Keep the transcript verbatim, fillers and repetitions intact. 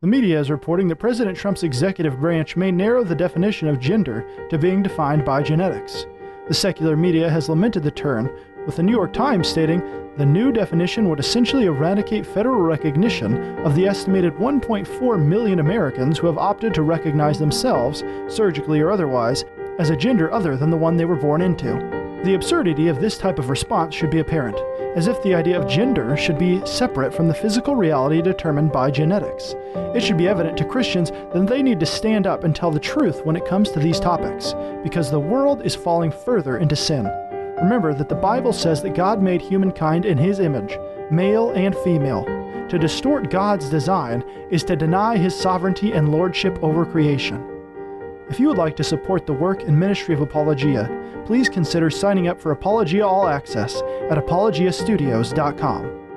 The media is reporting that President Trump's executive branch may narrow the definition of gender to being defined by genetics. The secular media has lamented the turn, with the New York Times stating the new definition would essentially eradicate federal recognition of the estimated one point four million Americans who have opted to recognize themselves, surgically or otherwise, as a gender other than the one they were born into. The absurdity of this type of response should be apparent, as if the idea of gender should be separate from the physical reality determined by genetics. It should be evident to Christians that they need to stand up and tell the truth when it comes to these topics, because the world is falling further into sin. Remember that the Bible says that God made humankind in His image, male and female. To distort God's design is to deny His sovereignty and lordship over creation. If you would like to support the work and ministry of Apologia, please consider signing up for Apologia All Access at apologia studios dot com.